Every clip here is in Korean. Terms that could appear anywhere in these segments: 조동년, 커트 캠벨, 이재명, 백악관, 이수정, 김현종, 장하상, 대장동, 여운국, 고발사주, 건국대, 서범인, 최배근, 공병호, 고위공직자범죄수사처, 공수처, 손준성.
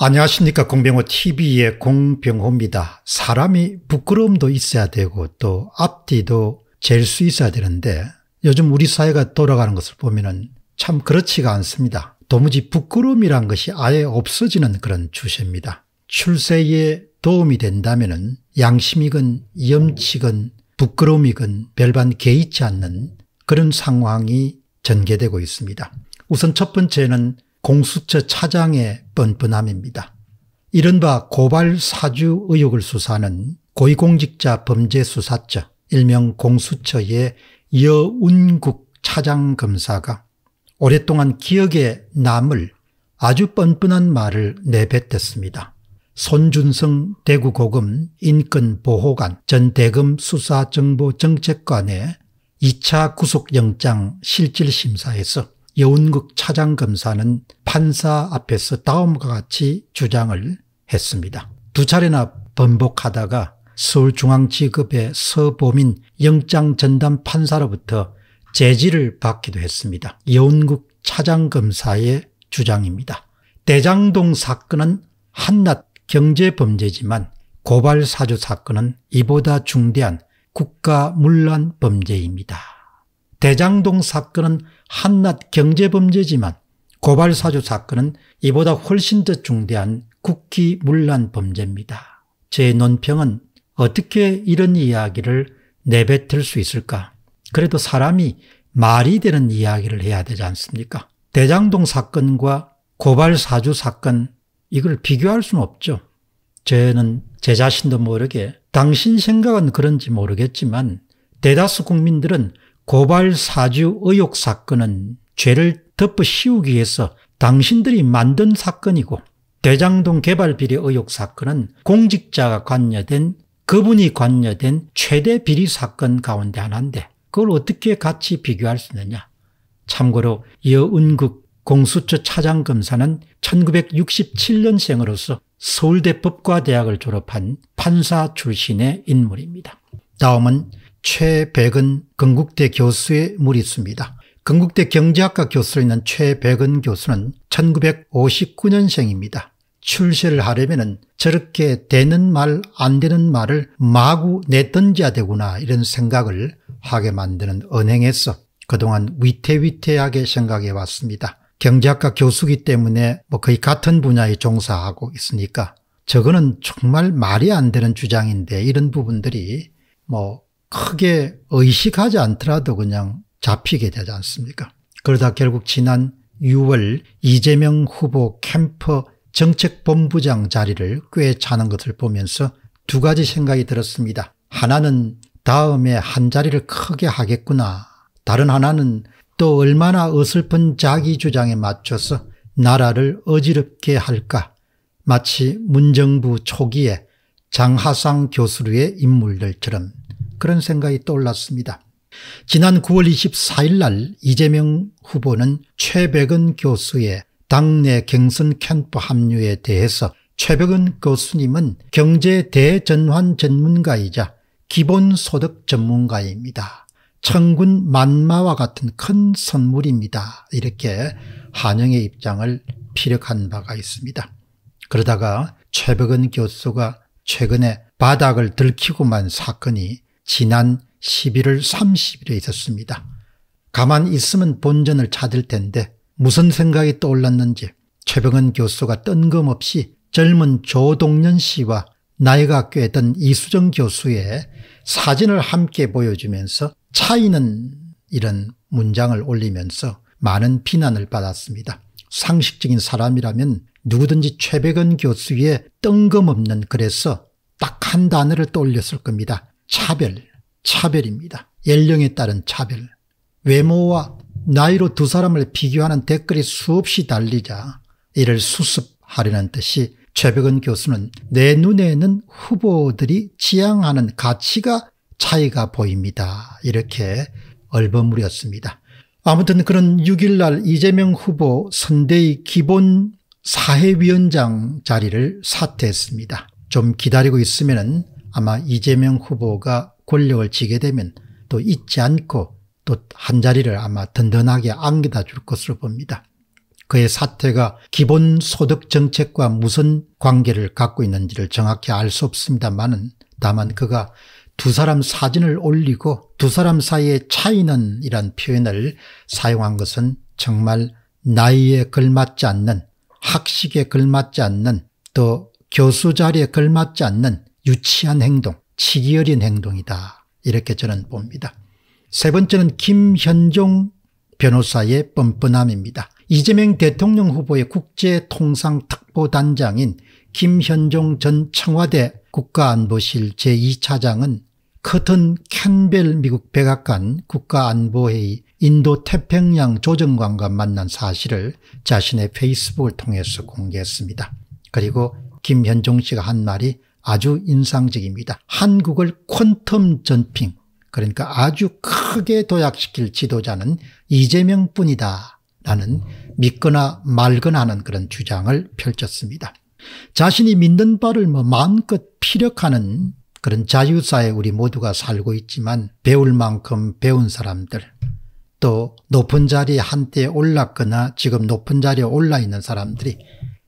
안녕하십니까. 공병호TV의 공병호입니다. 사람이 부끄러움도 있어야 되고 또 앞뒤도 잴 수 있어야 되는데 요즘 우리 사회가 돌아가는 것을 보면 참 그렇지가 않습니다. 도무지 부끄러움이란 것이 아예 없어지는 그런 추세입니다. 출세에 도움이 된다면 양심이건 염치건 부끄러움이건 별반 개의치 않는 그런 상황이 전개되고 있습니다. 우선 첫 번째는 공수처 차장의 뻔뻔함입니다. 이른바 고발사주 의혹을 수사하는 고위공직자범죄수사처 일명 공수처의 여운국 차장검사가 오랫동안 기억에 남을 아주 뻔뻔한 말을 내뱉었습니다. 손준성 대구고검 인권보호관 전 대검 수사정보정책관의 2차 구속영장 실질심사에서 여운국 차장검사는 판사 앞에서 다음과 같이 주장을 했습니다. 두 차례나 번복하다가 서울중앙지검의 서범인 영장전담판사로부터 제지를 받기도 했습니다. 여운국 차장검사의 주장입니다. 대장동 사건은 한낱 경제범죄지만 고발사주 사건은 이보다 중대한 국가문란 범죄입니다. 대장동 사건은 한낱 경제범죄지만 고발사주 사건은 이보다 훨씬 더 중대한 국기문란 범죄입니다. 제 논평은 어떻게 이런 이야기를 내뱉을 수 있을까? 그래도 사람이 말이 되는 이야기를 해야 되지 않습니까? 대장동 사건과 고발사주 사건 이걸 비교할 수는 없죠. 저는 제 자신도 모르게 당신 생각은 그런지 모르겠지만 대다수 국민들은 고발사주 의혹 사건은 죄를 덮어씌우기 위해서 당신들이 만든 사건이고 대장동 개발비리 의혹 사건은 공직자가 관여된 그분이 관여된 최대 비리 사건 가운데 하나인데 그걸 어떻게 같이 비교할 수 있느냐. 참고로 여운국 공수처 차장검사는 1967년생으로서 서울대 법과대학을 졸업한 판사 출신의 인물입니다. 다음은 최배근 건국대 교수의 무리수입니다. 건국대 경제학과 교수로 있는 최배근 교수는 1959년생입니다. 출세를 하려면 저렇게 되는 말 안 되는 말을 마구 내던져야 되구나 이런 생각을 하게 만드는 언행에서 그동안 위태위태하게 생각해 왔습니다. 경제학과 교수기 때문에 거의 같은 분야에 종사하고 있으니까 저거는 정말 말이 안 되는 주장인데 이런 부분들이 크게 의식하지 않더라도 그냥 잡히게 되지 않습니까? 그러다 결국 지난 6월 이재명 후보 캠프 정책본부장 자리를 꽤 차는 것을 보면서 두 가지 생각이 들었습니다. 하나는 다음에 한 자리를 크게 하겠구나. 다른 하나는 또 얼마나 어설픈 자기 주장에 맞춰서 나라를 어지럽게 할까. 마치 문정부 초기에 장하상 교수의 인물들처럼 그런 생각이 떠올랐습니다. 지난 9월 24일 날 이재명 후보는 최배근 교수의 당내 경선 캠프 합류에 대해서 최배근 교수님은 경제 대전환 전문가이자 기본소득 전문가입니다. 천군 만마와 같은 큰 선물입니다. 이렇게 한영의 입장을 피력한 바가 있습니다. 그러다가 최배근 교수가 최근에 바닥을 들키고만 사건이 지난 11월 30일에 있었습니다. 가만히 있으면 본전을 찾을 텐데 무슨 생각이 떠올랐는지 최배근 교수가 뜬금없이 젊은 조동년 씨와 나이가 꽤 든 이수정 교수의 사진을 함께 보여주면서 차이는 이런 문장을 올리면서 많은 비난을 받았습니다. 상식적인 사람이라면 누구든지 최배근 교수의 뜬금없는 글에서 딱 한 단어를 떠올렸을 겁니다. 차별입니다. 연령에 따른 차별. 외모와 나이로 두 사람을 비교하는 댓글이 수없이 달리자 이를 수습하려는 듯이 최배근 교수는 내 눈에는 후보들이 지향하는 가치가 차이가 보입니다. 이렇게 얼버무렸습니다. 아무튼 그런 6일날 이재명 후보 선대위 기본 사회위원장 자리를 사퇴했습니다. 좀 기다리고 있으면은 아마 이재명 후보가 권력을 쥐게 되면 또 잊지 않고 또 한 자리를 아마 든든하게 안겨다 줄 것으로 봅니다. 그의 사태가 기본소득정책과 무슨 관계를 갖고 있는지를 정확히 알 수 없습니다만은 다만 그가 두 사람 사진을 올리고 두 사람 사이의 차이는 이란 표현을 사용한 것은 정말 나이에 걸맞지 않는, 학식에 걸맞지 않는, 또 교수 자리에 걸맞지 않는 유치한 행동, 치기 어린 행동이다, 이렇게 저는 봅니다. 세 번째는 김현종 변호사의 뻔뻔함입니다. 이재명 대통령 후보의 국제통상특보단장인 김현종 전 청와대 국가안보실 제2차장은 커트 캠벨 미국 백악관 국가안보회의 인도태평양 조정관과 만난 사실을 자신의 페이스북을 통해서 공개했습니다. 그리고 김현종 씨가 한 말이 아주 인상적입니다. 한국을 퀀텀 전핑, 그러니까 아주 크게 도약시킬 지도자는 이재명뿐이다 라는 믿거나 말거나 하는 그런 주장을 펼쳤습니다. 자신이 믿는 바를 마음껏 피력하는 그런 자유사회에 우리 모두가 살고 있지만 배울 만큼 배운 사람들, 또 높은 자리에 한때 올랐거나 지금 높은 자리에 올라 있는 사람들이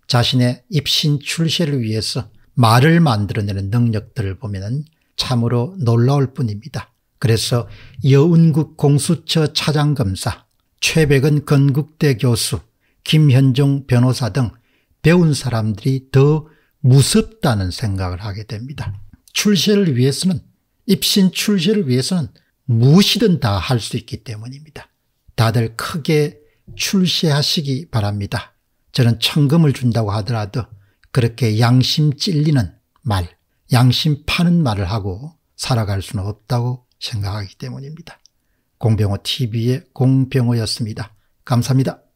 자신의 입신 출세를 위해서 말을 만들어내는 능력들을 보면 참으로 놀라울 뿐입니다. 그래서 여운국 공수처 차장검사, 최배근 건국대 교수, 김현종 변호사 등 배운 사람들이 더 무섭다는 생각을 하게 됩니다. 출세를 위해서는, 입신 출세를 위해서는 무엇이든 다 할 수 있기 때문입니다. 다들 크게 출세하시기 바랍니다. 저는 천금을 준다고 하더라도 그렇게 양심 찔리는 말, 양심 파는 말을 하고 살아갈 수는 없다고 생각하기 때문입니다. 공병호 TV의 공병호였습니다. 감사합니다.